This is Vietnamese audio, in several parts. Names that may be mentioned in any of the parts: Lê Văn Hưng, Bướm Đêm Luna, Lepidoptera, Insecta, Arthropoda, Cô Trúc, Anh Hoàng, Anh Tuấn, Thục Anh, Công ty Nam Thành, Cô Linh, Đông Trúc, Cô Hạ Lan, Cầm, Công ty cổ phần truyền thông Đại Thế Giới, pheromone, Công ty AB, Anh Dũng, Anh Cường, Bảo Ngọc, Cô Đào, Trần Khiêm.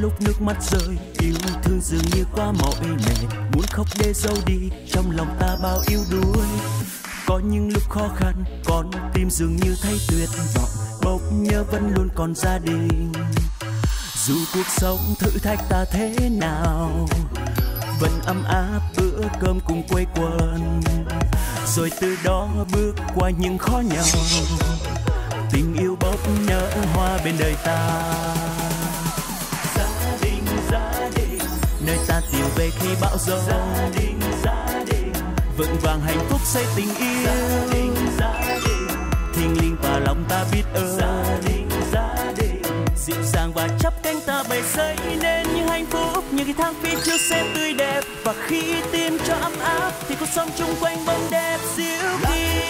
lúc nước mắt rơi, yêu thương dường như quá mỏi mệt, muốn khóc để giấu đi trong lòng ta bao yếu đuối. Có những lúc khó khăn, con tim dường như thấy tuyệt vọng, bỗng nhớ vẫn luôn còn gia đình. Dù cuộc sống thử thách ta thế nào, vẫn ấm áp bữa cơm cùng quây quần. Rồi từ đó bước qua những khó nhọc, tình yêu bốc nở hoa bên đời ta. Gia đình, nơi ta tìm về khi bão giông. Gia đình, vững vàng hạnh phúc xây tình yêu. Gia đình, thiêng liêng và lòng ta biết ơn. Gia đình, dịu dàng và chắp cánh ta bày xây nên những hạnh phúc. Những cái tháng phía trước xem tươi đẹp, và khi tim cho ấm áp thì cuộc sống chung quanh bông đẹp diệu kỳ.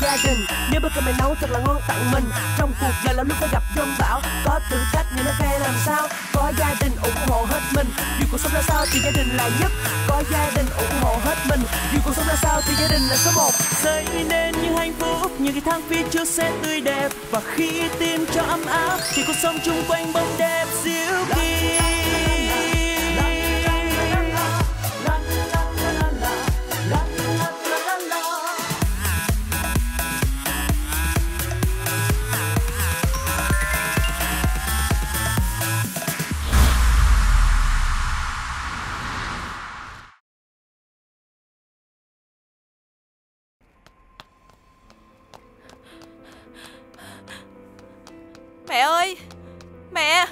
Về gia đình, nếu bữa cơm mày nấu thật là ngon tặng mình. Trong cuộc đời lắm lúc phải gặp giông bão, có thử thách nhưng nó khe làm sao. Có gia đình ủng hộ hết mình, dù cuộc sống ra sao thì gia đình là nhất. Có gia đình ủng hộ hết mình, dù cuộc sống ra sao thì gia đình là số một. Xây nên những hạnh phúc, những cái tháng phía trước sẽ tươi đẹp, và khi tim cho ấm áp thì cuộc sống chung quanh bông đẹp diệu kỳ. Mẹ ơi, mẹ.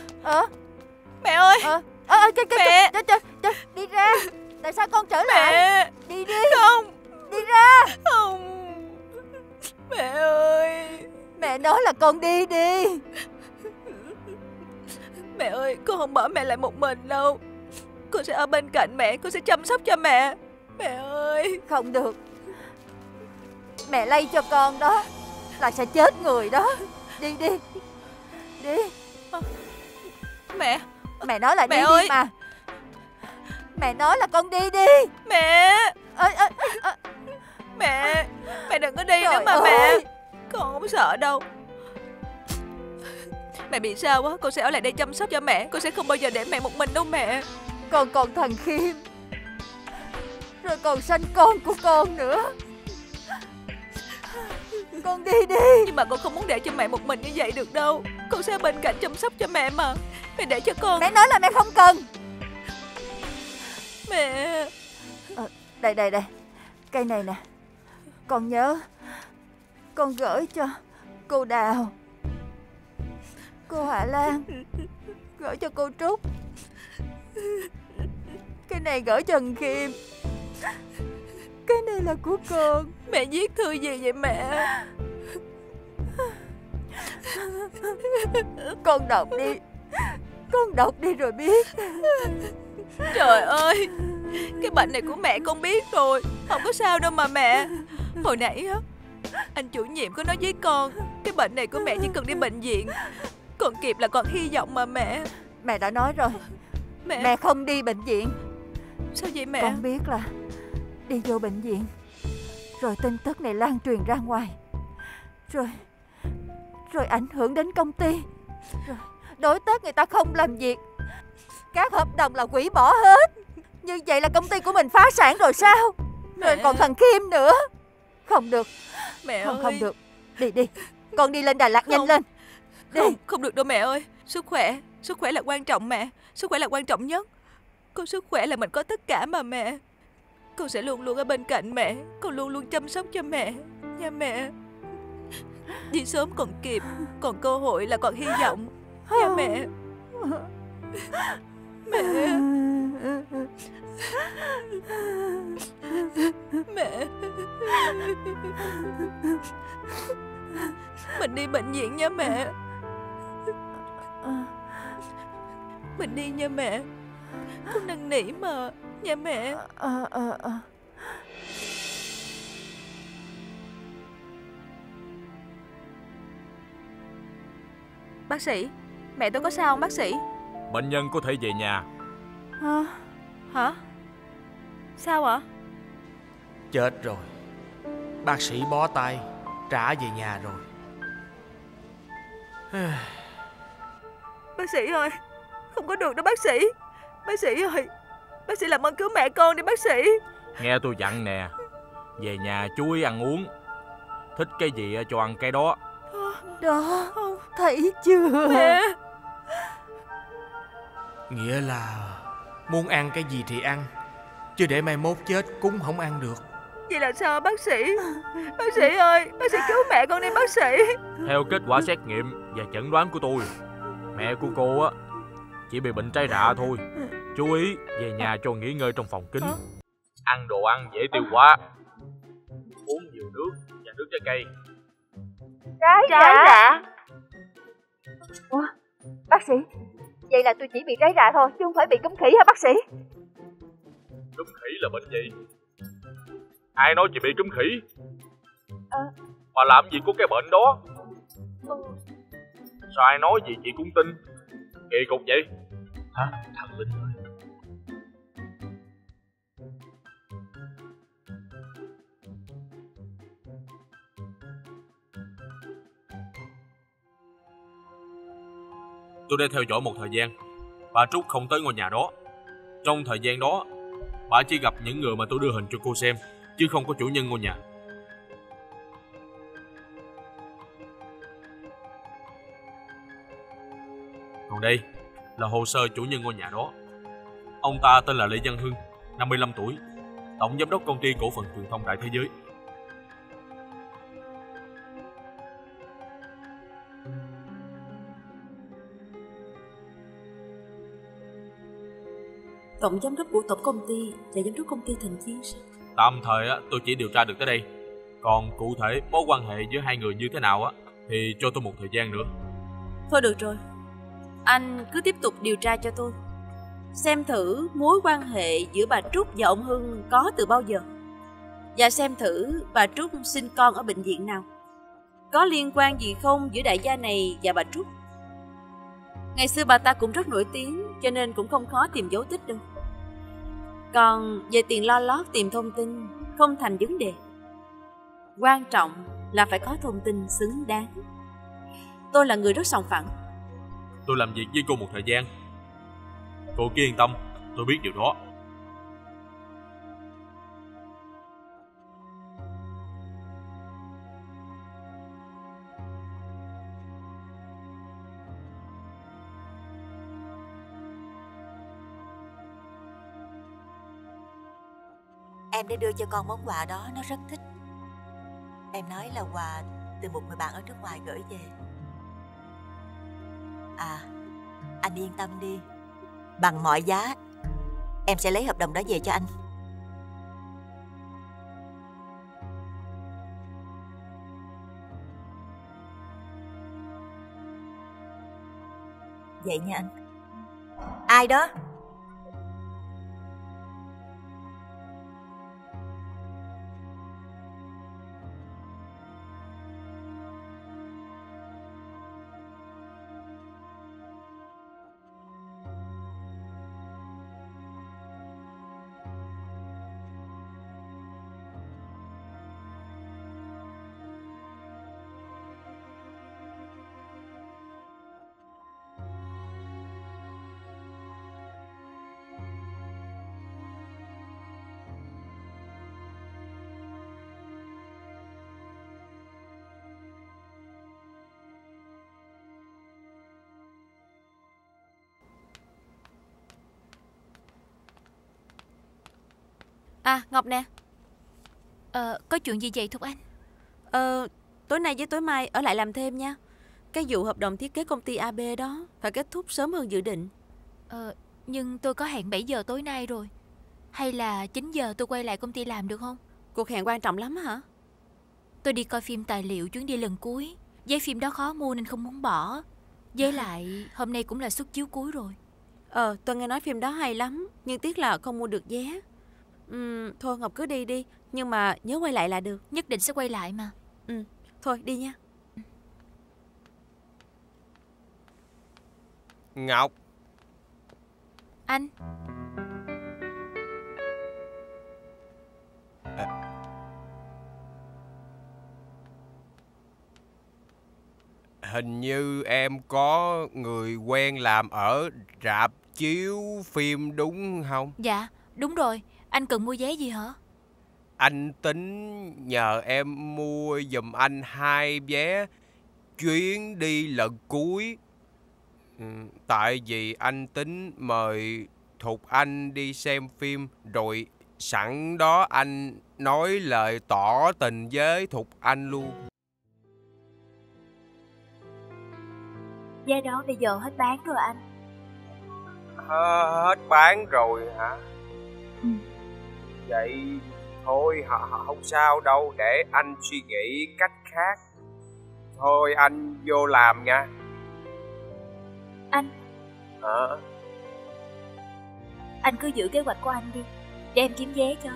Mẹ ơi. Trời, đi ra. Tại sao con trở lại? Mẹ. Đi đi. Không. Đi ra. Không. Mẹ ơi. Mẹ nói là con đi đi. Mẹ ơi, con không bỏ mẹ lại một mình đâu. Con sẽ ở bên cạnh mẹ, con sẽ chăm sóc cho mẹ. Mẹ ơi. Không được. Mẹ lây cho con đó là sẽ chết người đó. Đi đi. Đi. Mẹ. Mẹ nói là mẹ đi ơi. Đi mà. Mẹ nói là con đi đi. Mẹ. Mẹ. Mẹ đừng có đi. Trời nữa mà ơi. Mẹ. Con không sợ đâu. Mẹ bị sao quá, con sẽ ở lại đây chăm sóc cho mẹ. Con sẽ không bao giờ để mẹ một mình đâu mẹ. Con còn thằng Khiêm, rồi còn sanh con của con nữa. Con đi đi. Nhưng mà con không muốn để cho mẹ một mình như vậy được đâu. Con sẽ bên cạnh chăm sóc cho mẹ mà. Mẹ để cho con. Mẹ nói là mẹ không cần. Mẹ. Đây. Cây này nè. Con nhớ. Con gửi cho cô Đào, cô Hạ Lan, gửi cho cô Trúc. Cái này gửi Trần Khiêm. Cái này là của con. Mẹ viết thư gì vậy mẹ? Con đọc đi. Con đọc đi rồi biết. Trời ơi, cái bệnh này của mẹ con biết rồi. Không có sao đâu mà mẹ. Hồi nãy á, anh chủ nhiệm có nói với con, cái bệnh này của mẹ chỉ cần đi bệnh viện còn kịp là còn hy vọng mà mẹ. Mẹ đã nói rồi. Mẹ không đi bệnh viện. Sao vậy mẹ? Con biết là đi vô bệnh viện rồi tin tức này lan truyền ra ngoài, Rồi ảnh hưởng đến công ty, rồi đối tác người ta không làm việc, các hợp đồng là hủy bỏ hết. Như vậy là công ty của mình phá sản rồi sao? Rồi mẹ. Còn thằng Khiêm nữa. Không được mẹ. Không được. Đi. Con đi lên Đà Lạt nhanh lên đi. Không được đâu mẹ ơi. Sức khỏe là quan trọng mẹ. Sức khỏe là quan trọng nhất. Con sức khỏe là mình có tất cả mà mẹ. Con sẽ luôn luôn ở bên cạnh mẹ. Con luôn luôn chăm sóc cho mẹ. Nha mẹ. Đi sớm còn kịp, còn cơ hội là còn hy vọng. Nha mẹ. Mẹ. Mình đi bệnh viện nha mẹ. Mình đi nha mẹ. Con năn nỉ mà. Dạ mẹ. Bác sĩ, mẹ tôi có sao không bác sĩ? Bệnh nhân có thể về nhà. Hả? Sao ạ? Chết rồi. Bác sĩ bó tay trả về nhà rồi. Bác sĩ ơi, không có được đâu bác sĩ. Bác sĩ ơi, bác sĩ làm ơn cứu mẹ con đi bác sĩ. Nghe tôi dặn nè, về nhà chú ý ăn uống, thích cái gì cho ăn cái đó. Đó, thấy chưa mẹ? Nghĩa là muốn ăn cái gì thì ăn, chứ để mai mốt chết cũng không ăn được. Vậy là sao bác sĩ? Bác sĩ ơi, bác sĩ cứu mẹ con đi bác sĩ. Theo kết quả xét nghiệm và chẩn đoán của tôi, mẹ của cô á chỉ bị bệnh trái rạ thôi. Chú ý về nhà cho nghỉ ngơi trong phòng kín, ăn đồ ăn dễ tiêu hóa, uống nhiều nước và nước trái cây. Trái rạ? Ủa, bác sĩ, vậy là tôi chỉ bị trái rạ thôi chứ không phải bị cúm khỉ hả bác sĩ? Cúm khỉ là bệnh gì? Ai nói chị bị trúng khỉ? Mà làm gì có cái bệnh đó? Sao ai nói gì chị cũng tin? Kỳ cục vậy. Hả? Thằng Linh ơi. Tôi đã theo dõi một thời gian, bà Trúc không tới ngôi nhà đó. Trong thời gian đó, bà chỉ gặp những người mà tôi đưa hình cho cô xem, chứ không có chủ nhân ngôi nhà. Còn đây là hồ sơ chủ nhân ngôi nhà đó. Ông ta tên là Lê Văn Hưng, 55 tuổi, tổng giám đốc công ty cổ phần truyền thông Đại Thế Giới. Tổng giám đốc của tổng công ty là giám đốc công ty thành viên sao? Tạm thời tôi chỉ điều tra được tới đây. Còn cụ thể mối quan hệ giữa hai người như thế nào thì cho tôi một thời gian nữa. Thôi được rồi, anh cứ tiếp tục điều tra cho tôi, xem thử mối quan hệ giữa bà Trúc và ông Hưng có từ bao giờ, và xem thử bà Trúc sinh con ở bệnh viện nào. Có liên quan gì không giữa đại gia này và bà Trúc? Ngày xưa bà ta cũng rất nổi tiếng, cho nên cũng không khó tìm dấu tích đâu. Còn về tiền lo lót tìm thông tin không thành vấn đề. Quan trọng là phải có thông tin xứng đáng. Tôi là người rất sòng phẳng. Tôi làm việc với cô một thời gian, cô cứ yên tâm, tôi biết điều đó. Em đã đưa cho con món quà đó, nó rất thích. Em nói là quà từ một người bạn ở nước ngoài gửi về. À, anh yên tâm đi, bằng mọi giá em sẽ lấy hợp đồng đó về cho anh. Vậy nha anh. Ai đó? À, Ngọc nè. Có chuyện gì vậy Thục Anh? Tối nay với tối mai ở lại làm thêm nha. Cái vụ hợp đồng thiết kế công ty AB đó phải kết thúc sớm hơn dự định. Nhưng tôi có hẹn 7 giờ tối nay rồi. Hay là 9 giờ tôi quay lại công ty làm được không? Cuộc hẹn quan trọng lắm hả? Tôi đi coi phim tài liệu chuyến đi lần cuối. Giấy phim đó khó mua nên không muốn bỏ. Với lại hôm nay cũng là suất chiếu cuối rồi. Tôi nghe nói phim đó hay lắm, nhưng tiếc là không mua được vé. Thôi Ngọc cứ đi đi, nhưng mà nhớ quay lại là được. Nhất định sẽ quay lại mà. Thôi đi nha. Ngọc. Anh. hình như em có người quen làm ở rạp chiếu phim đúng không? Dạ, đúng rồi. Anh cần mua vé gì hả? Anh tính nhờ em mua giùm anh 2 vé chuyến đi lần cuối. Tại vì anh tính mời Thục Anh đi xem phim, rồi sẵn đó anh nói lời tỏ tình với Thục Anh luôn. Vé đó bây giờ hết bán rồi anh. Hết bán rồi hả? Ừ. Vậy thôi không sao đâu, để anh suy nghĩ cách khác. Thôi anh vô làm nha. Anh hả? Anh cứ giữ kế hoạch của anh đi, để em kiếm vé cho.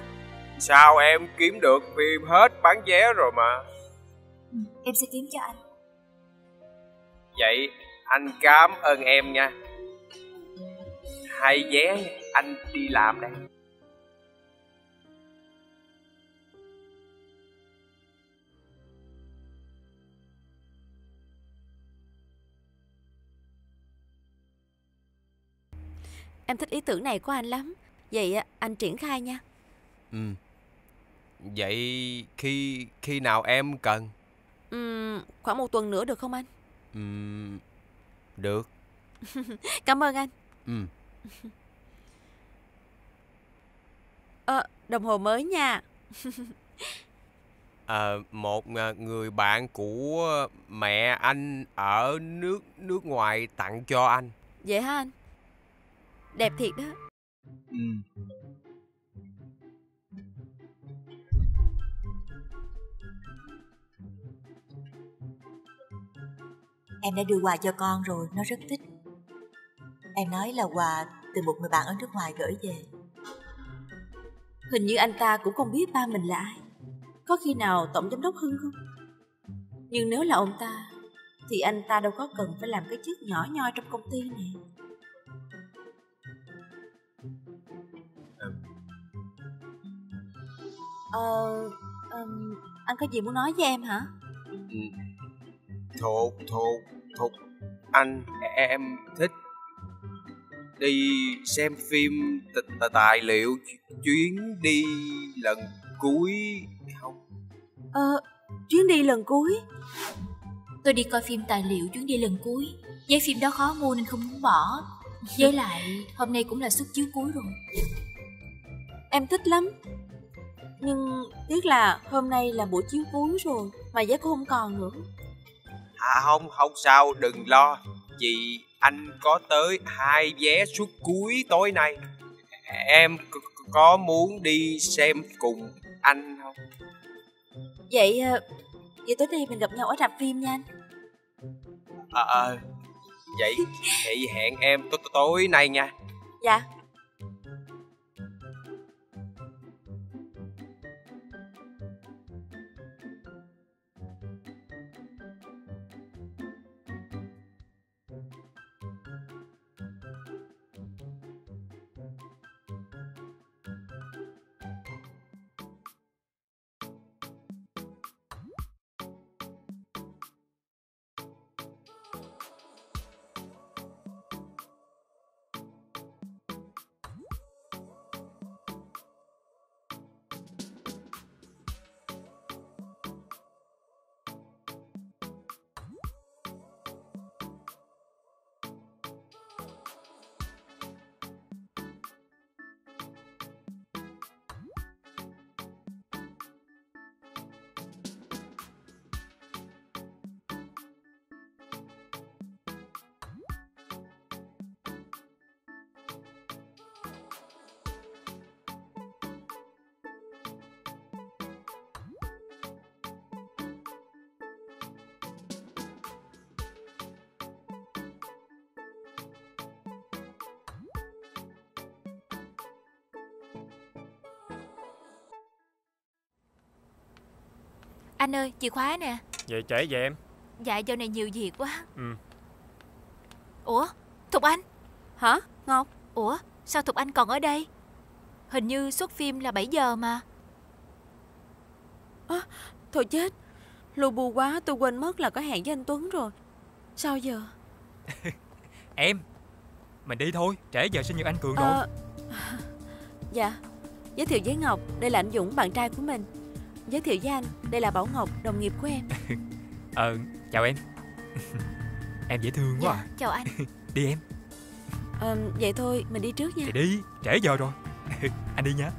Sao em kiếm được, phim hết bán vé rồi mà. Ừ, em sẽ kiếm cho anh. Vậy anh cảm ơn em nha. 2 vé anh đi làm đây. Em thích ý tưởng này của anh lắm. Vậy anh triển khai nha. Ừ. Vậy khi nào em cần? Khoảng 1 tuần nữa được không anh? Được. Cảm ơn anh. Đồng hồ mới nha. Một người bạn của mẹ anh ở nước ngoài tặng cho anh. Vậy hả anh? Đẹp thiệt đó. Em đã đưa quà cho con rồi, nó rất thích. Em nói là quà từ một người bạn ở nước ngoài gửi về. Hình như anh ta cũng không biết ba mình là ai. Có khi nào tổng giám đốc Hưng không? Nhưng nếu là ông ta thì anh ta đâu có cần phải làm cái chức nhỏ nhoi trong công ty này. Anh có gì muốn nói với em hả? Thục Anh, em thích đi xem phim tài liệu chuyến đi lần cuối không? Chuyến đi lần cuối? Tôi đi coi phim tài liệu chuyến đi lần cuối. Vé phim đó khó mua nên không muốn bỏ. Với lại hôm nay cũng là suất chiếu cuối rồi. Em thích lắm. Nhưng tiếc là hôm nay là buổi chiếu cuối rồi, mà vé cũng không còn nữa. Không sao, đừng lo. Chị anh có tới 2 vé suất cuối tối nay. Em có muốn đi xem cùng anh không? Vậy tối nay mình gặp nhau ở rạp phim nha anh. Vậy hẹn em tối nay nha. Dạ. Anh ơi, chìa khóa nè. Vậy trễ vậy em? Dạ, giờ này nhiều việc quá. Ủa, Thục Anh? Hả, Ngọc? Ủa, sao Thục Anh còn ở đây? Hình như suất phim là 7 giờ mà. Thôi chết, lu bu quá, tôi quên mất là có hẹn với anh Tuấn rồi. Sao giờ? Em, mình đi thôi, trễ giờ sinh nhật anh Cường rồi. Dạ. Giới thiệu với Ngọc, đây là anh Dũng, bạn trai của mình. Giới thiệu với anh, đây là Bảo Ngọc, đồng nghiệp của em. Chào em. Em dễ thương quá. Dạ, chào anh. Đi em. Vậy thôi, mình đi trước nha. Thì đi, trễ giờ rồi. Anh đi nha.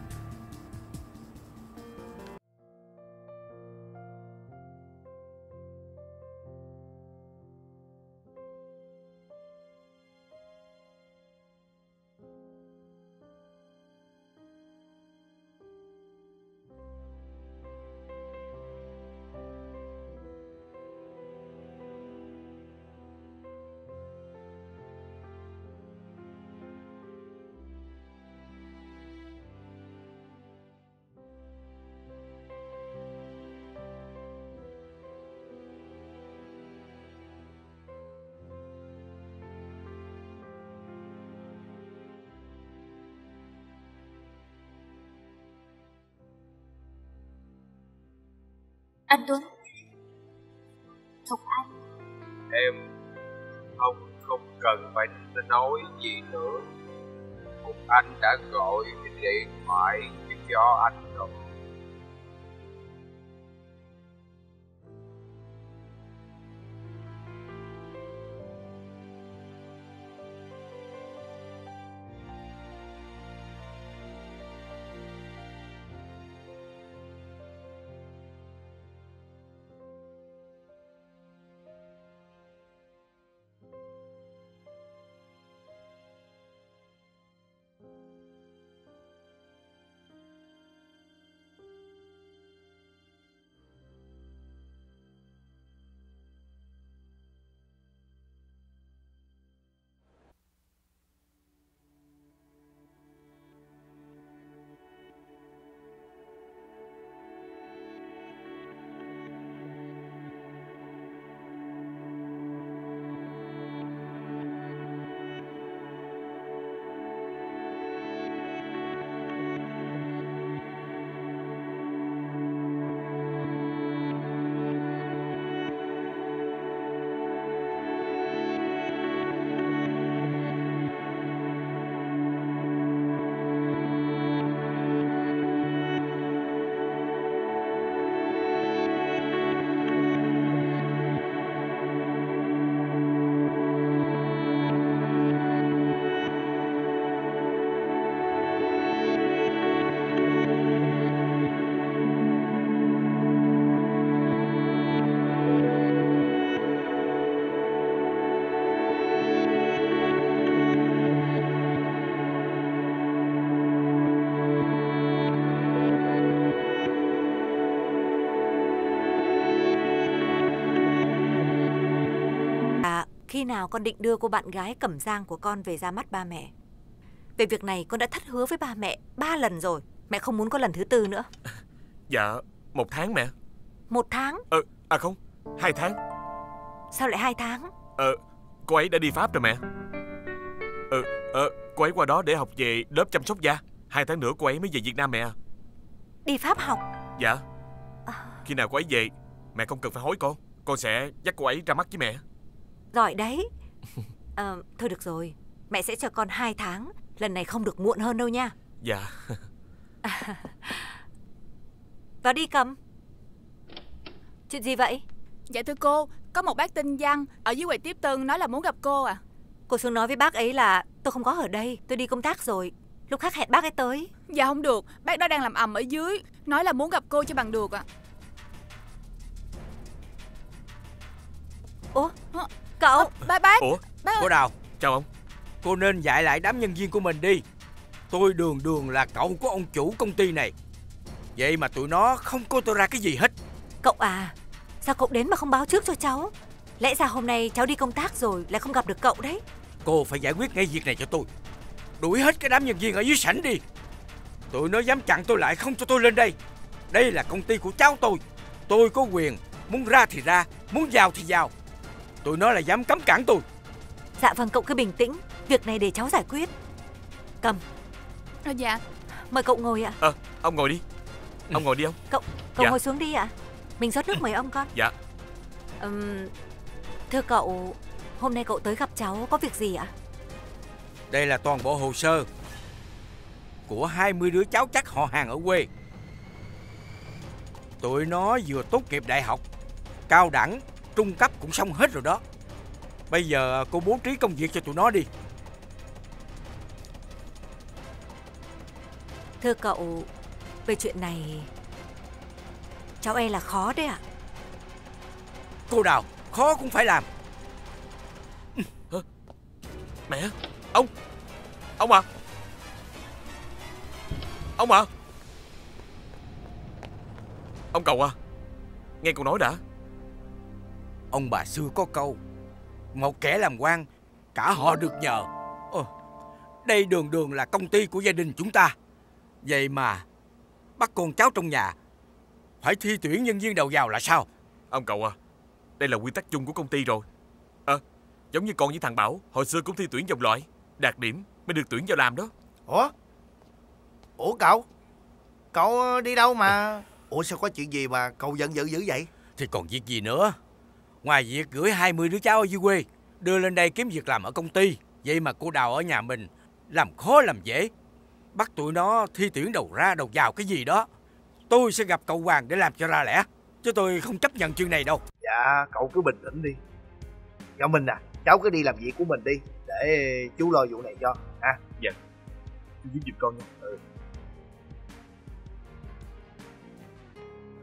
Anh Tuấn, Thục Anh. Em không cần phải nói gì nữa. Thục Anh đã gọi điện thoại cho anh rồi. Khi nào con định đưa cô bạn gái Cẩm Giang của con về ra mắt ba mẹ? Về việc này con đã thất hứa với ba mẹ 3 lần rồi. Mẹ không muốn có lần thứ 4 nữa. Dạ, 1 tháng mẹ. 1 tháng? À không, 2 tháng. Sao lại 2 tháng? Cô ấy đã đi Pháp rồi mẹ. Cô ấy qua đó để học về lớp chăm sóc da. 2 tháng nữa cô ấy mới về Việt Nam mẹ. Đi Pháp học? Dạ. Khi nào cô ấy về, mẹ không cần phải hối con. Con sẽ dắt cô ấy ra mắt với mẹ. Giỏi đấy. Thôi được rồi, mẹ sẽ cho con 2 tháng. Lần này không được muộn hơn đâu nha. Dạ. Vào đi Cầm. Chuyện gì vậy? Dạ thưa cô, có một bác tên Văn ở dưới quầy tiếp tân nói là muốn gặp cô à. Cô xuống nói với bác ấy là tôi không có ở đây, tôi đi công tác rồi, lúc khác hẹn bác ấy tới. Dạ không được, bác đó đang làm ầm ở dưới, nói là muốn gặp cô cho bằng được ạ. Ủa? Cậu? Bác? Ủa? Bác... Cô Đào. Chào ông. Cô nên dạy lại đám nhân viên của mình đi. Tôi đường đường là cậu của ông chủ công ty này, vậy mà tụi nó không coi tôi ra cái gì hết. Cậu à, sao cậu đến mà không báo trước cho cháu? Lẽ ra hôm nay cháu đi công tác rồi lại không gặp được cậu đấy. Cô phải giải quyết ngay việc này cho tôi. Đuổi hết cái đám nhân viên ở dưới sảnh đi. Tụi nó dám chặn tôi lại không cho tôi lên đây. Đây là công ty của cháu tôi có quyền. Muốn ra thì ra, muốn vào thì vào. Tụi nó là dám cấm cản tôi. Dạ vâng, cậu cứ bình tĩnh, việc này để cháu giải quyết. Cầm. Dạ. Mời cậu ngồi ạ. Ông ngồi đi. Ông ngồi đi ông. Cậu dạ. Ngồi xuống đi ạ. Mình rót nước mời ông con. Dạ. Thưa cậu, Hôm nay cậu tới gặp cháu có việc gì ạ? Đây là toàn bộ hồ sơ của 20 đứa cháu chắc họ hàng ở quê. Tụi nó vừa tốt nghiệp đại học, cao đẳng, trung cấp cũng xong hết rồi đó. Bây giờ cô bố trí công việc cho tụi nó đi. Thưa cậu, về chuyện này cháu e là khó đấy ạ. Cô Đào, khó cũng phải làm. Mẹ, ông à, ông à, ông Cầu à, nghe cậu nói đã. Ông bà xưa có câu, một kẻ làm quan cả họ được nhờ. Đây đường đường là công ty của gia đình chúng ta, vậy mà bắt con cháu trong nhà phải thi tuyển nhân viên đầu vào là sao? Ông Cầu à, đây là quy tắc chung của công ty rồi. Giống như con với thằng Bảo hồi xưa cũng thi tuyển vòng loại, đạt điểm mới được tuyển vào làm đó. Ủa cậu đi đâu mà? Ủa sao có chuyện gì mà cậu giận dữ dữ vậy? Thì còn việc gì nữa. Ngoài việc gửi 20 đứa cháu ở dưới quê đưa lên đây kiếm việc làm ở công ty, vậy mà cô Đào ở nhà mình làm khó làm dễ, bắt tụi nó thi tuyển đầu ra đầu vào cái gì đó. Tôi sẽ gặp cậu Hoàng để làm cho ra lẽ, chứ tôi không chấp nhận chuyện này đâu. Dạ cậu cứ bình tĩnh đi. Nhỏ Minh à, cháu cứ đi làm việc của mình đi, để chú lo vụ này cho ha. Dạ, chú giúp giùm con nha.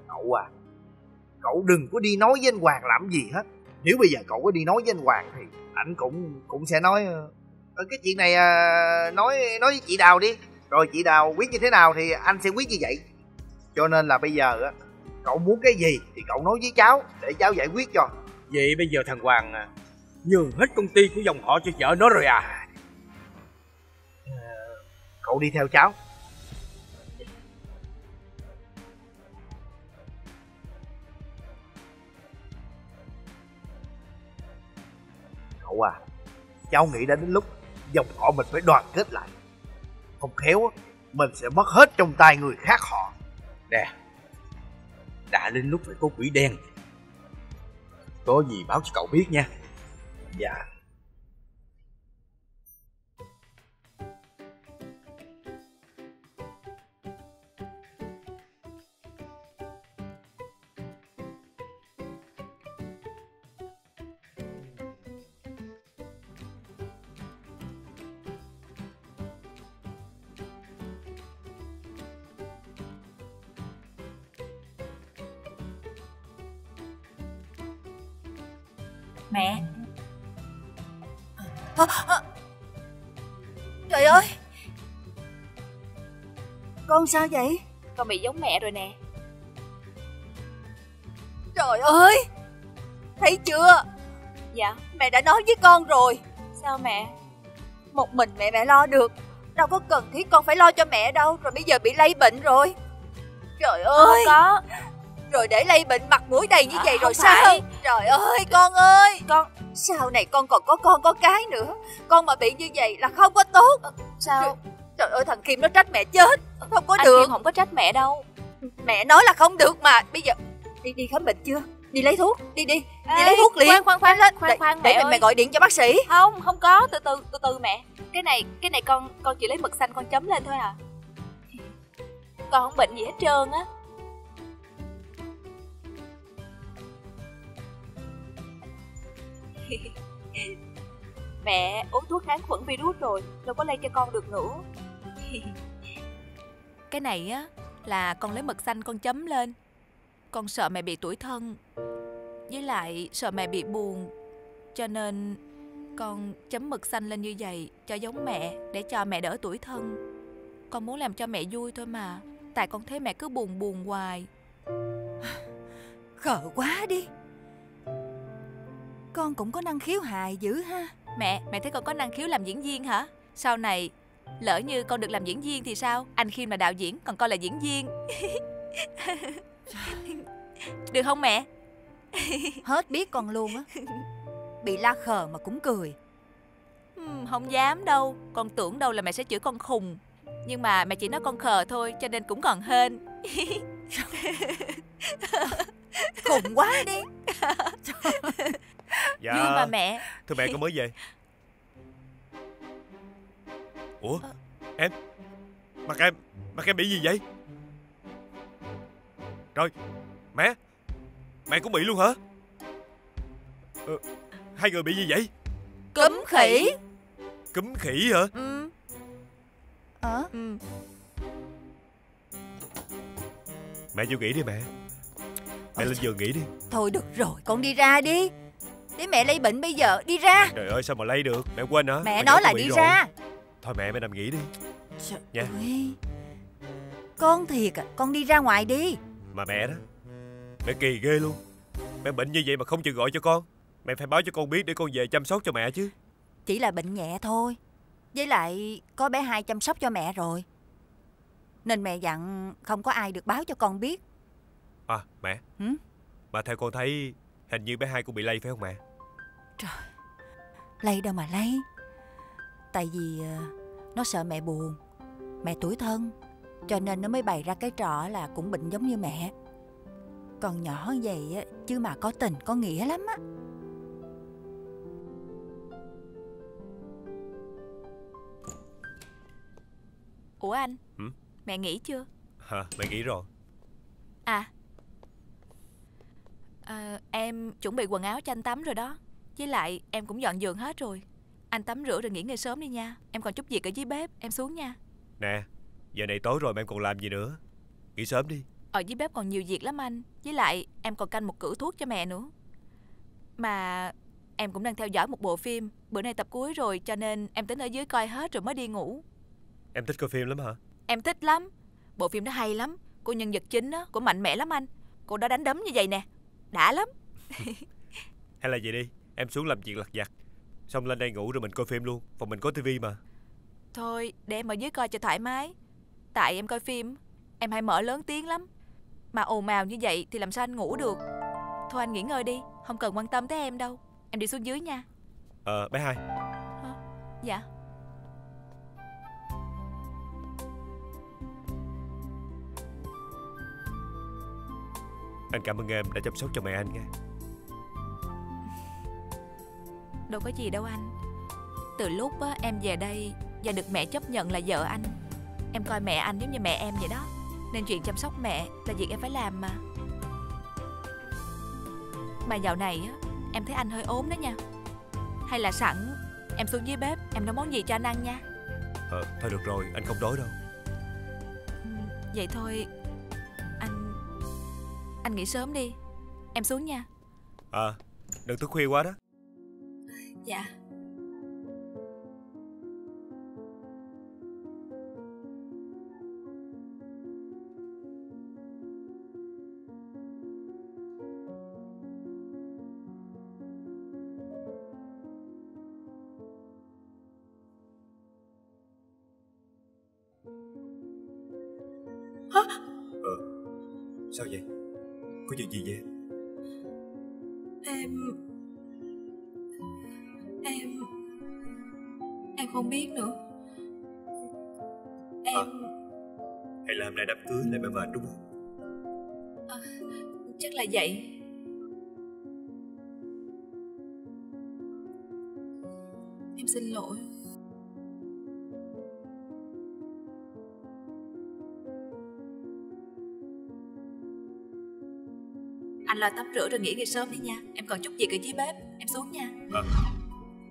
Cậu à, cậu đừng có đi nói với anh Hoàng làm gì hết. Nếu bây giờ cậu có đi nói với anh Hoàng thì ảnh cũng sẽ nói cái chuyện này nói với chị Đào đi, rồi chị Đào quyết như thế nào thì anh sẽ quyết như vậy. Cho nên là bây giờ cậu muốn cái gì thì cậu nói với cháu để cháu giải quyết cho. Vậy bây giờ thằng Hoàng nhường hết công ty của dòng họ cho vợ nó rồi à? Cậu đi theo cháu. Cậu à, cháu nghĩ đến lúc dòng họ mình phải đoàn kết lại, không khéo mình sẽ mất hết trong tay người khác họ. Nè, đã đến lúc phải có quỷ đen, có gì báo cho cậu biết nha. Dạ. Mẹ. Trời ơi, con sao vậy? Con bị giống mẹ rồi nè. Trời ơi, thấy chưa? Dạ, mẹ đã nói với con rồi. Sao mẹ? Một mình mẹ lo được, đâu có cần thiết con phải lo cho mẹ đâu. Rồi bây giờ bị lây bệnh rồi. Trời ơi. Không có. Rồi để lây bệnh mặt mũi đầy như vậy rồi sao? Trời ơi con ơi, con sau này con còn có con có cái nữa, con mà bị như vậy là không có tốt. Sao? Trời ơi, thằng Kim nó trách mẹ chết, không có được. Anh Kim không có trách mẹ đâu, mẹ nói là không được mà. Bây giờ đi khám bệnh chưa? Đi lấy thuốc, đi lấy thuốc liền. Khoan mẹ ơi, mẹ gọi điện cho bác sĩ. Không có, từ từ mẹ. Cái này con chỉ lấy mực xanh con chấm lên thôi à. Con không bệnh gì hết trơn á. Mẹ uống thuốc kháng khuẩn virus rồi, đâu có lây cho con được nữa. Cái này á là con lấy mực xanh con chấm lên. Con sợ mẹ bị tủi thân, với lại sợ mẹ bị buồn, cho nên con chấm mực xanh lên như vậy cho giống mẹ, để cho mẹ đỡ tủi thân. Con muốn làm cho mẹ vui thôi mà, tại con thấy mẹ cứ buồn hoài. Khờ quá đi. Con cũng có năng khiếu hài dữ ha. Mẹ thấy con có năng khiếu làm diễn viên hả? Sau này lỡ như con được làm diễn viên thì sao? Anh Khiêm là đạo diễn, còn con là diễn viên. Được không mẹ? Hết biết con luôn á. Bị la khờ mà cũng cười. Không dám đâu. Con tưởng đâu là mẹ sẽ chửi con khùng, nhưng mà mẹ chỉ nói con khờ thôi, cho nên cũng còn hên. Khùng quá đi. Dạ. Thưa bà mẹ. Thưa mẹ, con mới về. Ủa em, mặt em bị gì vậy? Rồi mẹ, mẹ cũng bị luôn hả? Hai người bị gì vậy? Cúm khỉ. Cúm khỉ hả? Ừ. Ừ. Mẹ vô nghỉ đi mẹ. Mẹ lên giường nghỉ đi. Thôi được rồi, con đi ra đi. Để mẹ lây bệnh bây giờ, đi ra. Trời ơi, sao mà lây được, mẹ quên hả? Mẹ nói là đi ra. Thôi mẹ, mẹ nằm nghỉ đi. Trời nha. Ơi. Con thiệt à, con đi ra ngoài đi. Mà mẹ đó, mẹ kỳ ghê luôn. Mẹ bệnh như vậy mà không chịu gọi cho con. Mẹ phải báo cho con biết để con về chăm sóc cho mẹ chứ. Chỉ là bệnh nhẹ thôi, với lại có bé Hai chăm sóc cho mẹ rồi, nên mẹ dặn không có ai được báo cho con biết. À mẹ, mà theo con thấy hình như bé Hai cũng bị lây phải không mẹ? Trời, lây đâu mà lây. Tại vì nó sợ mẹ buồn, mẹ tủi thân, cho nên nó mới bày ra cái trò là cũng bệnh giống như mẹ. Còn nhỏ vậy chứ mà có tình có nghĩa lắm á. Ủa anh, mẹ nghỉ chưa? Hả, mẹ nghỉ rồi. Em chuẩn bị quần áo cho anh tắm rồi đó. Với lại em cũng dọn giường hết rồi. Anh tắm rửa rồi nghỉ ngơi sớm đi nha. Em còn chút việc ở dưới bếp, em xuống nha. Nè, giờ này tối rồi mà em còn làm gì nữa. Nghỉ sớm đi. Ở dưới bếp còn nhiều việc lắm anh. Với lại em còn canh một cữ thuốc cho mẹ nữa. Mà em cũng đang theo dõi một bộ phim. Bữa nay tập cuối rồi cho nên em tính ở dưới coi hết rồi mới đi ngủ. Em thích coi phim lắm hả? Em thích lắm. Bộ phim đó hay lắm. Cô nhân vật chính đó, cô mạnh mẽ lắm anh. Cô đã đánh đấm như vậy nè, đã lắm. Hay là vậy đi, em xuống làm chuyện lặt vặt, xong lên đây ngủ rồi mình coi phim luôn. Phòng mình có tivi mà. Thôi để em ở dưới coi cho thoải mái. Tại em coi phim em hay mở lớn tiếng lắm, mà ồn ào như vậy thì làm sao anh ngủ được. Thôi anh nghỉ ngơi đi, không cần quan tâm tới em đâu. Em đi xuống dưới nha. Bé Hai. Dạ. Anh cảm ơn em đã chăm sóc cho mẹ anh nghe. Đâu có gì đâu anh. Từ lúc em về đây và được mẹ chấp nhận là vợ anh, em coi mẹ anh giống như mẹ em vậy đó. Nên chuyện chăm sóc mẹ là việc em phải làm mà. Mà dạo này em thấy anh hơi ốm đó nha. Hay là sẵn em xuống dưới bếp em nấu món gì cho anh ăn nha. Thôi được rồi, anh không đói đâu. Vậy thôi anh nghỉ sớm đi, em xuống nha. Đừng thức khuya quá đó. Dạ. Sao vậy? Có chuyện gì vậy? Em không biết nữa. Hay là hôm nay đám cưới lại mẹ mệt đúng không? Chắc là vậy. Em xin lỗi. Anh lo tắm rửa rồi nghỉ ngơi sớm đi nha. Em còn chút việc ở dưới bếp, em xuống nha.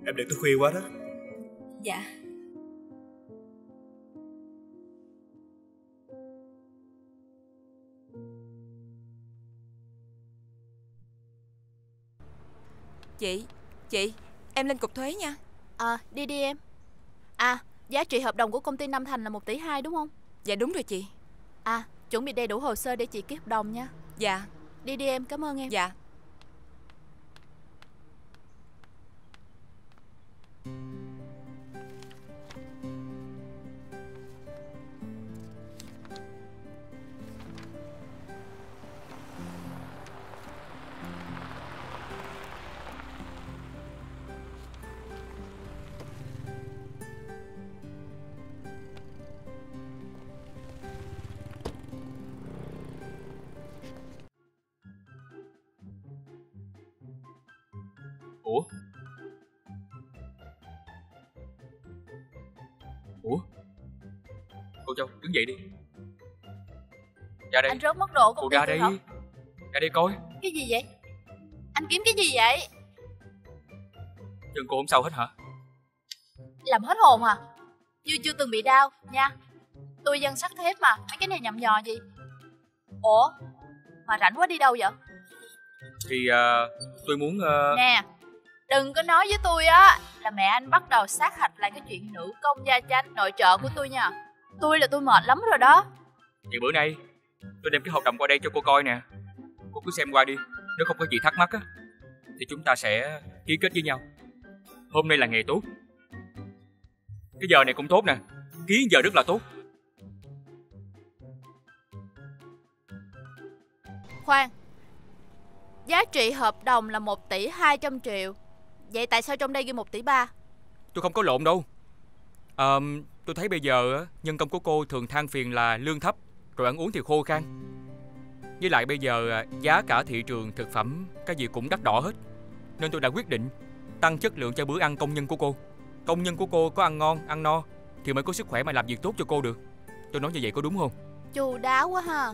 Em đừng thức khuya quá đó. Dạ. Chị, em lên cục thuế nha. Đi đi em. Giá trị hợp đồng của công ty Nam Thành là 1,2 tỷ đúng không? Dạ đúng rồi chị. Chuẩn bị đầy đủ hồ sơ để chị ký hợp đồng nha. Dạ. Đi đi em, cảm ơn em. Dạ. Ủa? Cô Châu, đứng dậy đi. Ra đây. Anh rớt mất đồ của cô. Ra đây. Ra đây coi. Cái gì vậy? Anh kiếm cái gì vậy? Chân cô không sao hết hả? Làm hết hồn à? Như chưa từng bị đau nha. Tôi dân sắt thép mà, mấy cái này nhầm nhò gì. Ủa? Mà rảnh quá đi đâu vậy? Thì tôi muốn... Nè, đừng có nói với tôi á là mẹ anh bắt đầu sát hạch lại cái chuyện nữ công gia chánh nội trợ của tôi nha. Tôi mệt lắm rồi đó. Thì bữa nay tôi đem cái hợp đồng qua đây cho cô coi nè. Cô cứ xem qua đi. Nếu không có gì thắc mắc á thì chúng ta sẽ ký kết với nhau. Hôm nay là ngày tốt. Cái giờ này cũng tốt nè. Ký giờ rất là tốt. Khoan, giá trị hợp đồng là 1 tỷ 200 triệu. Vậy tại sao trong đây ghi 1 tỷ 3? Tôi không có lộn đâu. Tôi thấy bây giờ nhân công của cô thường than phiền là lương thấp, rồi ăn uống thì khô khan. Với lại bây giờ giá cả thị trường thực phẩm cái gì cũng đắt đỏ hết, nên tôi đã quyết định tăng chất lượng cho bữa ăn công nhân của cô. Công nhân của cô có ăn ngon, ăn no thì mới có sức khỏe mà làm việc tốt cho cô được. Tôi nói như vậy có đúng không? Chu đáo quá ha.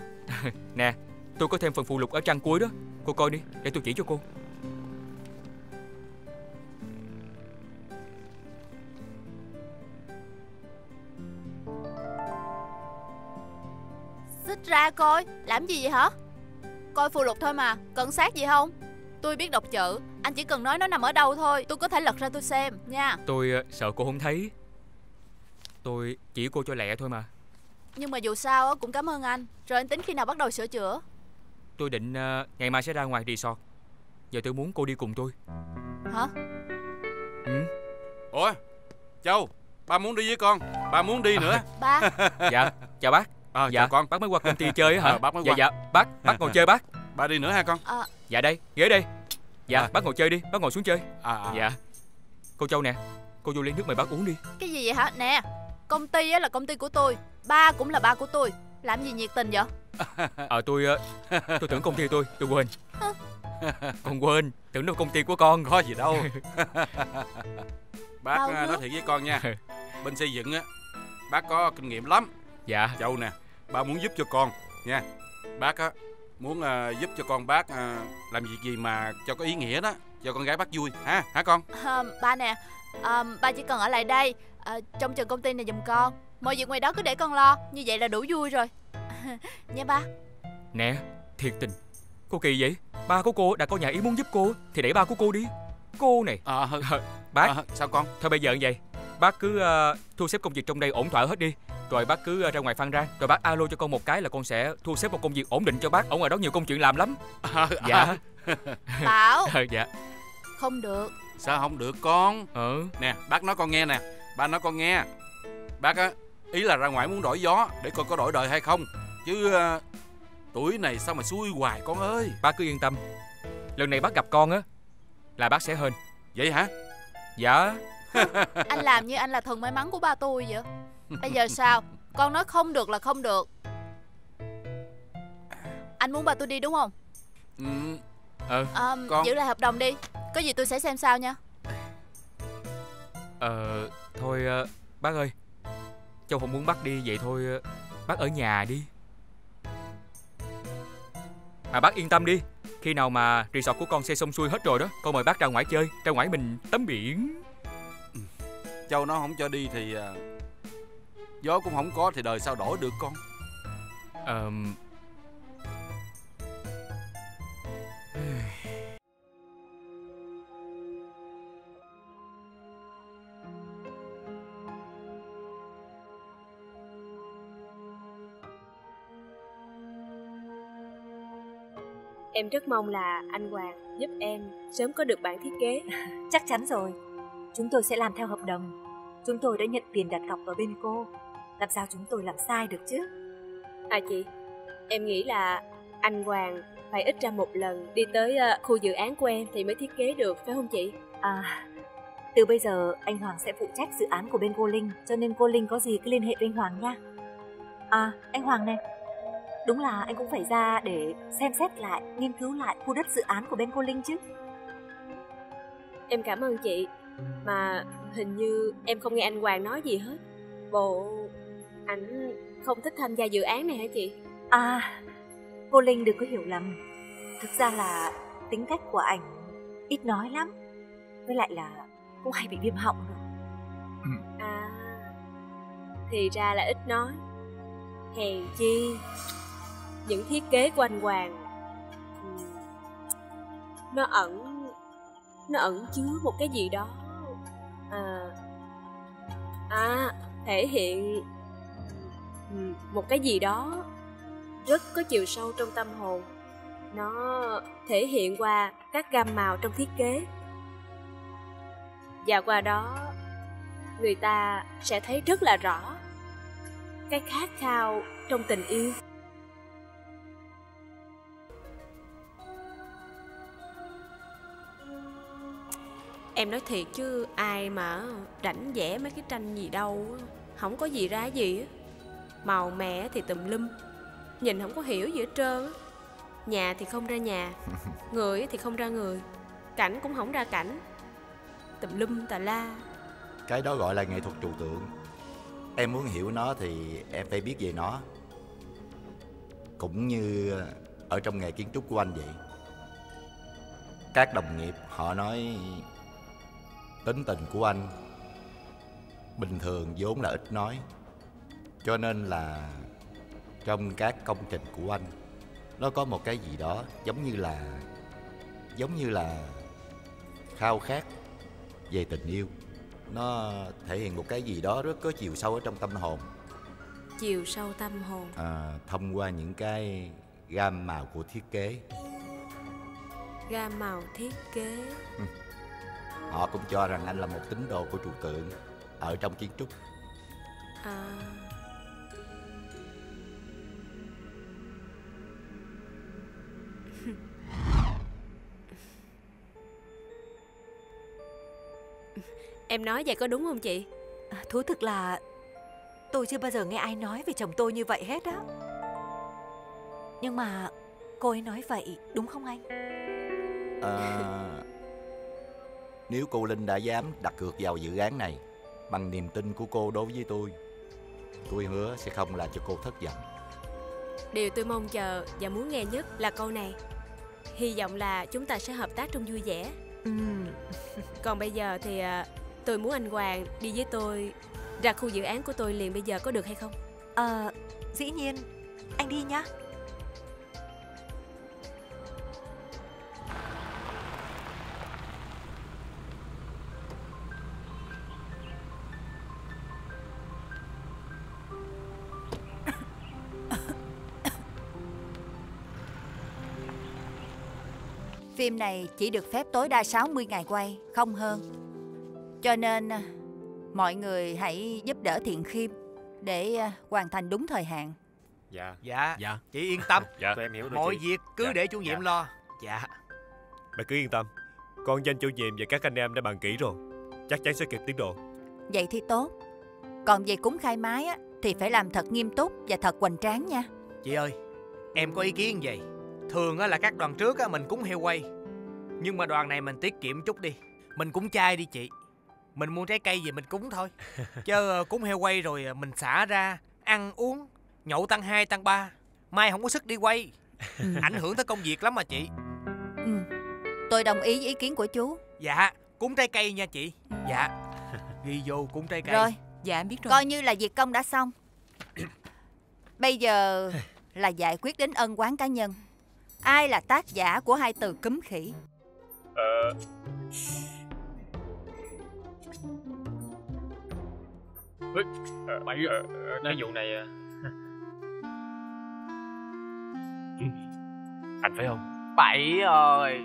Nè, tôi có thêm phần phụ lục ở trang cuối đó. Cô coi đi, để tôi chỉ cho cô. Xích ra coi, làm gì vậy hả? Coi phụ lục thôi mà, cần xác gì không? Tôi biết đọc chữ, anh chỉ cần nói nó nằm ở đâu thôi. Tôi có thể lật ra tôi xem nha. Tôi sợ cô không thấy. Tôi chỉ cô cho lẹ thôi mà. Nhưng mà dù sao cũng cảm ơn anh. Rồi anh tính khi nào bắt đầu sửa chữa? Tôi định ngày mai sẽ ra ngoài resort. Giờ tôi muốn cô đi cùng tôi. Hả? Ừ. Ủa Châu, ba muốn đi với con. Ba muốn đi nữa. Ba. Dạ, chào bác. Dạ, chào con. Bác mới qua công ty chơi hả? Bác mới qua. Dạ, bác ngồi chơi bác. Ba đi nữa ha con. Dạ đây, ghế đây. Dạ, bác ngồi chơi đi, bác ngồi xuống chơi. Dạ. Cô Châu nè, cô vô ly nước mời bác uống đi. Cái gì vậy hả? Nè, công ty là công ty của tôi, ba cũng là ba của tôi. Làm gì nhiệt tình vậy? Tôi tưởng công ty tôi quên. Con quên, tưởng đâu công ty của con. Có gì đâu. Bác nói thiệt với con nha. Bên xây dựng á, bác có kinh nghiệm lắm. Dạ. Châu nè, ba muốn giúp cho con nha. Bác á muốn giúp cho con bác làm việc gì mà cho có ý nghĩa đó, cho con gái bác vui ha, hả con? Ba nè, ba chỉ cần ở lại đây trong trường công ty này giùm con. Mọi việc ngoài đó cứ để con lo, như vậy là đủ vui rồi. Nha ba. Nè, thiệt tình. Cô kỳ vậy? Ba của cô đã có nhà ý muốn giúp cô thì để ba của cô đi. Cô này. Bác. Sao con? Thôi bây giờ như vậy, bác cứ thu xếp công việc trong đây ổn thỏa hết đi. Rồi bác cứ ra ngoài phan rang. Rồi bác alo cho con một cái là con sẽ thu xếp một công việc ổn định cho bác. Ở ngoài đó nhiều công chuyện làm lắm. Dạ. Bảo. Dạ. Không được. Sao không được con? Nè, bác nói con nghe nè. Ba nói con nghe. Bác á, ý là ra ngoài muốn đổi gió để coi có đổi đời hay không. Chứ tuổi này sao mà xui hoài con ơi. Bác cứ yên tâm. Lần này bác gặp con á là bác sẽ hên. Vậy hả? Dạ. Anh làm như anh là thần may mắn của ba tôi vậy. Bây giờ sao? Con nói không được là không được. Anh muốn ba tôi đi đúng không? Con giữ lại hợp đồng đi. Có gì tôi sẽ xem sao nha. Thôi bác ơi, Châu không muốn bác đi vậy thôi. Bác ở nhà đi. Mà bác yên tâm đi, khi nào mà resort của con xây xong xuôi hết rồi đó, con mời bác ra ngoài chơi. Ra ngoài mình tắm biển. Châu nó không cho đi thì gió cũng không có thì đời sao đổi được con. Em rất mong là anh Hoàng giúp em sớm có được bản thiết kế. Chắc chắn rồi. Chúng tôi sẽ làm theo hợp đồng. Chúng tôi đã nhận tiền đặt cọc ở bên cô. Làm sao chúng tôi làm sai được chứ? À chị, em nghĩ là anh Hoàng phải ít ra một lần đi tới khu dự án của em thì mới thiết kế được, phải không chị? Từ bây giờ anh Hoàng sẽ phụ trách dự án của bên cô Linh, cho nên cô Linh có gì cứ liên hệ với anh Hoàng nha. Anh Hoàng này, đúng là anh cũng phải ra để xem xét lại, nghiên cứu lại khu đất dự án của bên cô Linh chứ. Em cảm ơn chị. Mà hình như em không nghe anh Hoàng nói gì hết. Bộ ảnh không thích tham gia dự án này hả chị? À, cô Linh đừng có hiểu lầm. Thực ra là tính cách của ảnh ít nói lắm, với lại là cũng hay bị viêm họng rồi. À, thì ra là ít nói. Hèn chi những thiết kế của anh Hoàng nó ẩn chứa một cái gì đó thể hiện một cái gì đó rất có chiều sâu trong tâm hồn. Nó thể hiện qua các gam màu trong thiết kế, và qua đó người ta sẽ thấy rất là rõ cái khát khao trong tình yêu. Em nói thiệt chứ ai mà rảnh vẽ mấy cái tranh gì đâu, không có gì ra gì, màu mè thì tùm lum, nhìn không có hiểu gì hết trơn. Nhà thì không ra nhà, người thì không ra người, cảnh cũng không ra cảnh, tùm lum tà la. Cái đó gọi là nghệ thuật trừu tượng. Em muốn hiểu nó thì em phải biết về nó. Cũng như ở trong nghề kiến trúc của anh vậy, các đồng nghiệp họ nói tính tình của anh bình thường vốn là ít nói, cho nên là trong các công trình của anh nó có một cái gì đó giống như là khao khát về tình yêu. Nó thể hiện một cái gì đó rất có chiều sâu ở trong tâm hồn. Chiều sâu tâm hồn thông qua những cái gam màu của thiết kế. Gam màu thiết kế. Họ cũng cho rằng anh là một tín đồ của trừu tượng ở trong kiến trúc. Em nói vậy có đúng không chị? Thú thực là tôi chưa bao giờ nghe ai nói về chồng tôi như vậy hết á. Nhưng mà cô ấy nói vậy đúng không anh? Nếu cô Linh đã dám đặt cược vào dự án này bằng niềm tin của cô đối với tôi hứa sẽ không làm cho cô thất vọng. Điều tôi mong chờ và muốn nghe nhất là câu này. Hy vọng là chúng ta sẽ hợp tác trong vui vẻ. Còn bây giờ thì tôi muốn anh Hoàng đi với tôi ra khu dự án của tôi liền bây giờ, có được hay không? Dĩ nhiên, anh đi nhá. Phim này chỉ được phép tối đa 60 ngày quay, không hơn. Cho nên mọi người hãy giúp đỡ Thiện Khiêm để hoàn thành đúng thời hạn. Dạ. Chị yên tâm. Dạ. Tụi em hiểu rồi. Mọi việc cứ để chủ nhiệm lo. Dạ. Mày cứ yên tâm. Con danh chủ nhiệm và các anh em đã bàn kỹ rồi, chắc chắn sẽ kịp tiến độ. Vậy thì tốt. Còn về cúng khai mái á, thì phải làm thật nghiêm túc và thật hoành tráng nha. Chị ơi, em có ý kiến vậy. Thường là các đoàn trước mình cúng heo quay, nhưng mà đoàn này mình tiết kiệm chút đi. Mình cúng chay đi chị. Mình mua trái cây về mình cúng thôi. Chứ cúng heo quay rồi mình xả ra, ăn uống, nhậu tăng 2 tăng 3, mai không có sức đi quay. Ảnh hưởng tới công việc lắm mà chị. Tôi đồng ý với ý kiến của chú. Dạ, cúng trái cây nha chị. Dạ. Ghi vô cúng trái cây. Rồi. Dạ em biết rồi. Coi như là việc công đã xong. Bây giờ là giải quyết đến ân oán cá nhân. Ai là tác giả của hai từ cúm khỉ? Mấy vụ này anh phải không? Bảy ơi.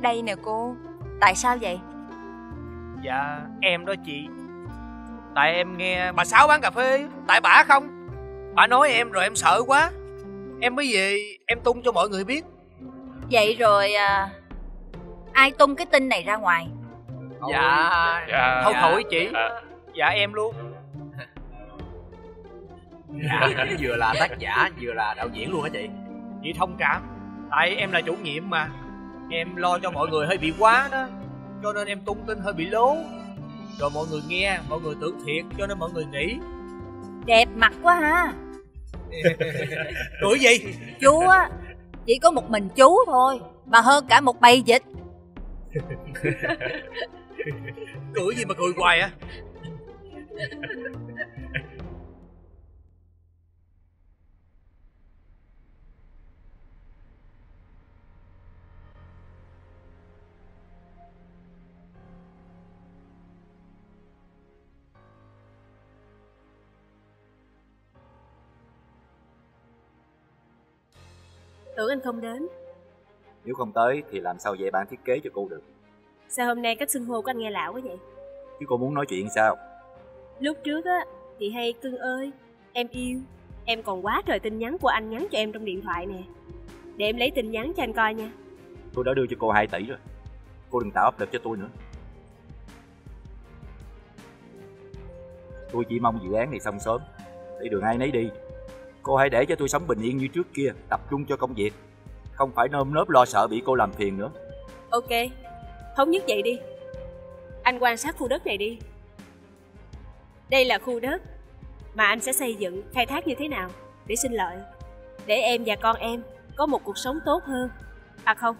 Đây nè cô. Tại sao vậy? Dạ em đó chị. Tại em nghe bà Sáu bán cà phê, tại bà không? Bà nói em rồi em sợ quá, em mới về em tung cho mọi người biết. Vậy rồi ai tung cái tin này ra ngoài? Dạ thôi chị. Dạ em luôn. cả, vừa là tác giả vừa là đạo diễn luôn hả chị? Chị thông cảm, tại em là chủ nhiệm mà, em lo cho mọi người hơi bị quá đó, cho nên em tung tin hơi bị lố, rồi mọi người nghe mọi người tưởng thiệt, cho nên mọi người nghĩ đẹp mặt quá ha. Tuổi gì? Chú á, chỉ có một mình chú thôi mà hơn cả một bầy vịt. Cười gì mà cười hoài á? Tưởng anh không đến. Nếu không tới thì làm sao dạy bản thiết kế cho cô được? Sao hôm nay cách xưng hô của anh nghe lão quá vậy? Chứ cô muốn nói chuyện sao? Lúc trước á, chị hay cưng ơi, em yêu. Em còn quá trời tin nhắn của anh nhắn cho em trong điện thoại nè. Để em lấy tin nhắn cho anh coi nha. Tôi đã đưa cho cô 2 tỷ rồi. Cô đừng tạo áp lực cho tôi nữa. Tôi chỉ mong dự án này xong sớm để đường ai nấy đi. Cô hãy để cho tôi sống bình yên như trước kia, tập trung cho công việc, không phải nơm nớp lo sợ bị cô làm phiền nữa. Ok, thống nhất vậy đi. Anh quan sát khu đất này đi. Đây là khu đất mà anh sẽ xây dựng, khai thác như thế nào để sinh lợi, để em và con em có một cuộc sống tốt hơn. À không,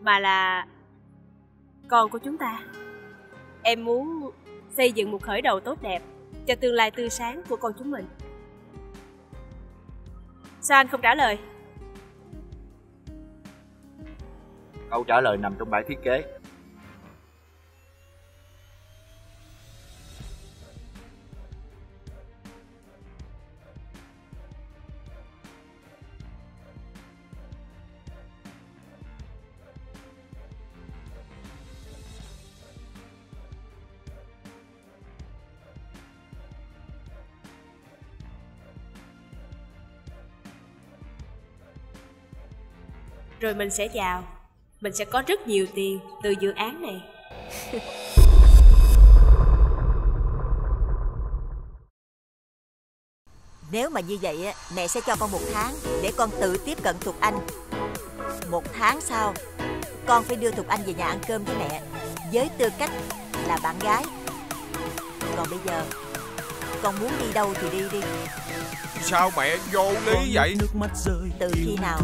mà là con của chúng ta. Em muốn xây dựng một khởi đầu tốt đẹp cho tương lai tươi sáng của con chúng mình. Sao anh không trả lời? Câu trả lời nằm trong bản thiết kế. Rồi mình sẽ vào, mình sẽ có rất nhiều tiền từ dự án này. Nếu mà như vậy, mẹ sẽ cho con 1 tháng để con tự tiếp cận Thục Anh. 1 tháng sau, con phải đưa Thục Anh về nhà ăn cơm với mẹ, với tư cách là bạn gái. Còn bây giờ, con muốn đi đâu thì đi đi. Sao mẹ vô lý vậy? Từ khi nào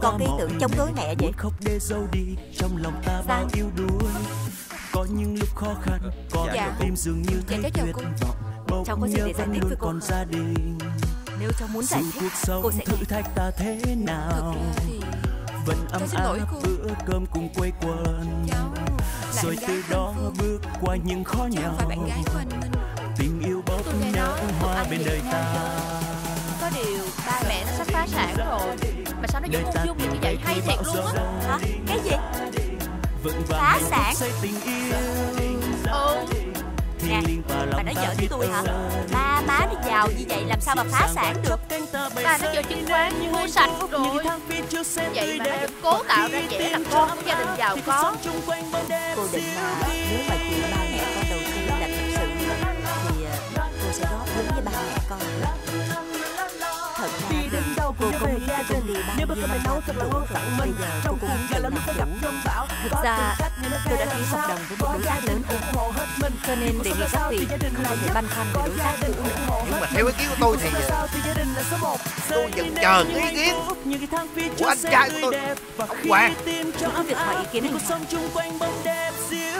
con cái tưởng chống đối mẹ vậy? Sao? Dạ, dạ cháu chào cô. Cháu có gì để giải thích với cô? Nếu cháu muốn giải thích, cô sẽ nghe. Thực ra thì cháu xin lỗi cô. Cháu là em gái của anh Cường, chứ không phải bạn gái của anh Minh. Tôi nghe nói Thục Anh hiện nay có điều ba mẹ nó sắp phá sản rồi, mà sao nó vẫn ung dung như vậy, hay thiệt luôn á. Hả? Cái gì? Phá sản? Ừ. Nè, bà nói vợ với tôi hả? Ba má đi giàu như vậy làm sao mà phá sản được? Ba nó chơi chứng khoán, mua sạch rồi. Vậy mà nó vẫn cố tạo ra vẻ là con của gia đình giàu có. Cô định mà nếu mà chị ba mẹ con đầu tiên là thật sự sẽ góp vốn với ba mẹ con. Thật ra cô không nghĩ cho công ty bán như mà cháu cũng đủ rồi. Bây giờ cô cũng cần làm chủ. Thực ra tôi đã ký hợp đồng với một đối tác lớn ủng hộ, cho nên đề nghị góp tiền không có thể băn khoăn về đối tác cũ. Nhưng mà theo ý kiến của tôi thì tôi vẫn chờ cái ý kiến của anh trai của tôi, ông Hoàng. Tôi có việc hỏi ý kiến anh Hoàng.